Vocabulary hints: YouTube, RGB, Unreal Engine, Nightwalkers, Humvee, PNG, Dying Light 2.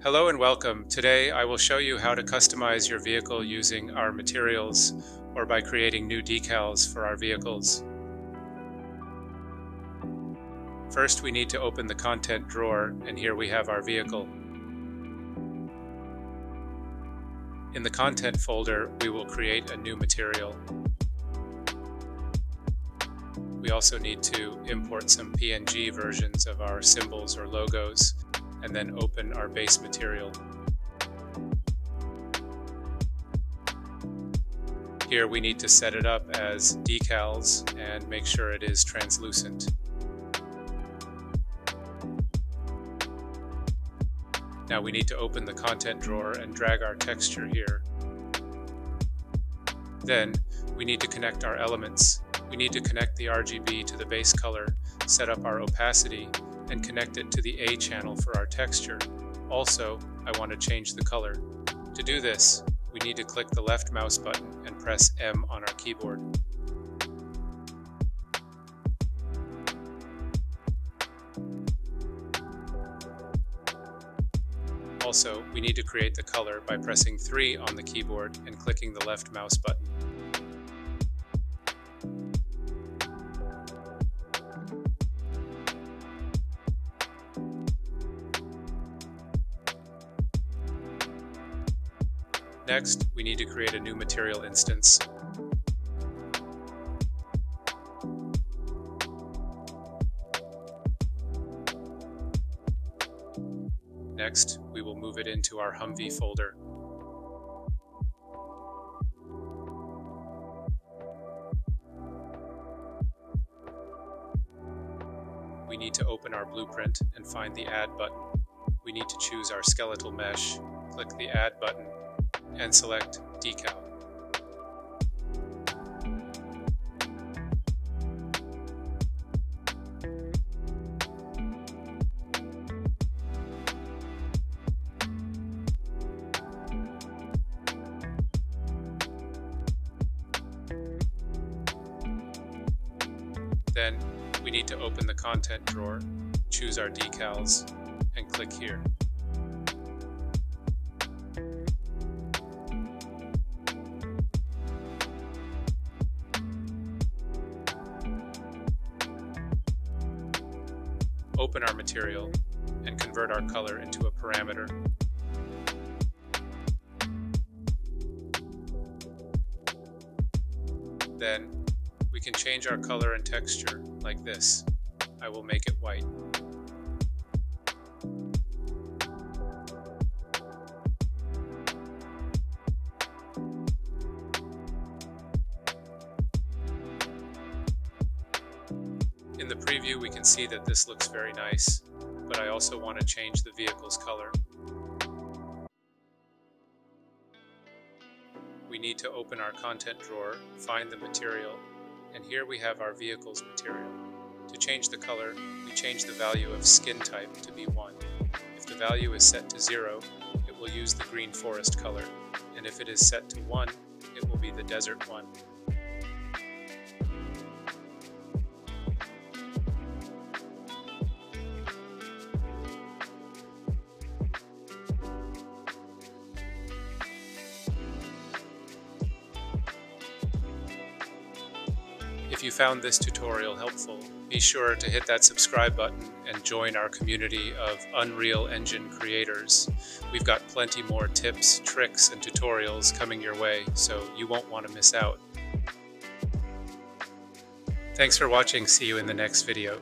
Hello and welcome. Today I will show you how to customize your vehicle using our materials or by creating new decals for our vehicles. First, we need to open the content drawer, and here we have our vehicle. In the content folder, we will create a new material. We also need to import some PNG versions of our symbols or logos, and then open our base material. Here we need to set it up as decals and make sure it is translucent. Now we need to open the content drawer and drag our texture here. Then we need to connect our elements. We need to connect the RGB to the base color, set up our opacity, and connect it to the A channel for our texture. Also, I want to change the color. To do this, we need to click the left mouse button and press M on our keyboard. Also, we need to create the color by pressing 3 on the keyboard and clicking the left mouse button. Next, we need to create a new material instance. Next, we will move it into our Humvee folder. We need to open our blueprint and find the Add button. We need to choose our skeletal mesh, click the Add button, and select Decal. Then we need to open the content drawer, choose our decals, and click here. Open our material and convert our color into a parameter. Then we can change our color and texture like this. I will make it white. In the preview, we can see that this looks very nice, but I also want to change the vehicle's color. We need to open our content drawer, find the material, and here we have our vehicle's material. To change the color, we change the value of skin type to be 1. If the value is set to 0, it will use the green forest color, and if it is set to 1, it will be the desert one. If you found this tutorial helpful, be sure to hit that subscribe button and join our community of Unreal Engine creators. We've got plenty more tips, tricks, and tutorials coming your way, so you won't want to miss out. Thanks for watching. See you in the next video.